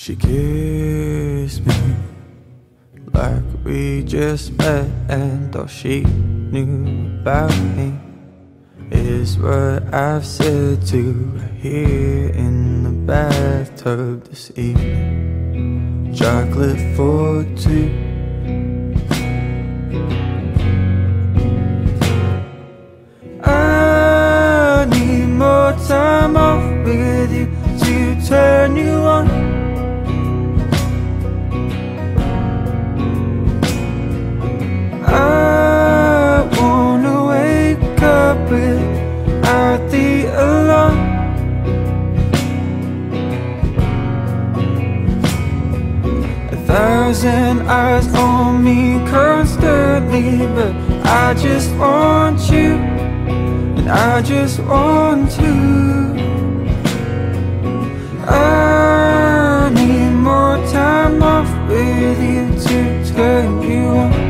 She kissed me like we just met, and all she knew about me is what I've said to her here in the bathtub this evening. Chocolate for two. I need more time off with you to turn you on. Without the alarm, a thousand eyes on me constantly, but I just want you, and I just want to. I need more time off with you to turn you on.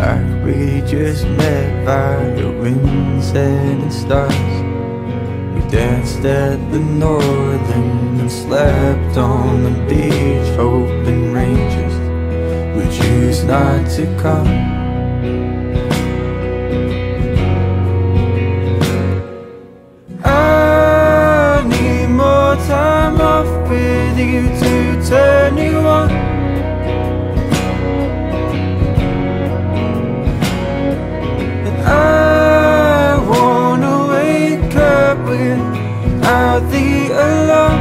Like we just met by the winds and the stars. We danced at the northern and slept on the beach, hoping rangers would choose not to come. I need more time off with you to turn you on. Without the alarm,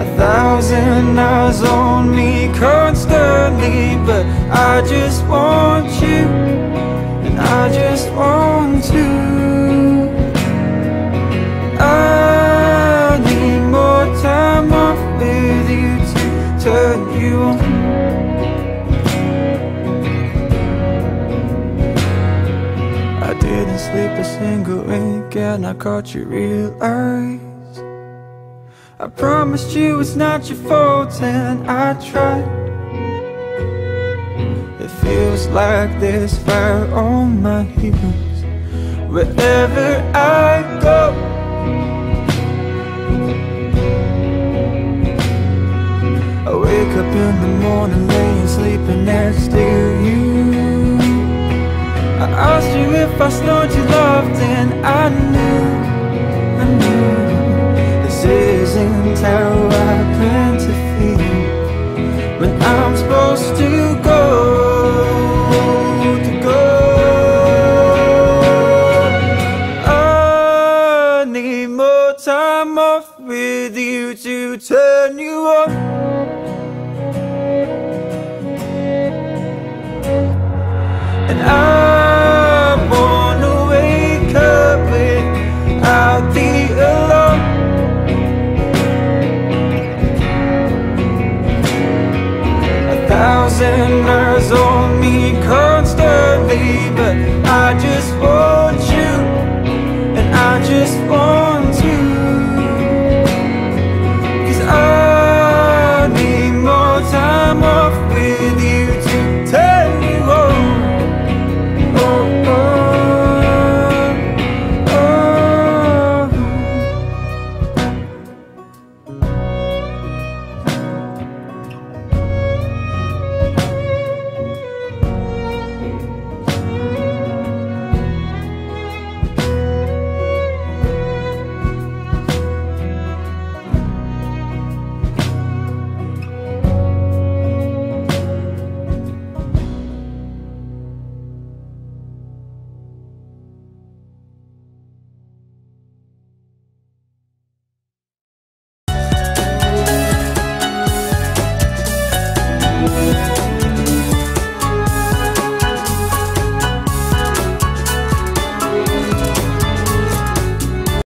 a thousand eyes on me constantly, but I just want you, and I just want to. I need more time off with you to turn you on. I didn't sleep a single wink, and I caught you realize I promised you it's not your fault, and I tried. It feels like there's fire on my heels wherever I go. I wake up in the morning, laying sleeping next to you. I asked you if I snowed you loved, and I knew this isn't how I planned to feel when I'm supposed to go. I need more time off with you to turn you on. And thousand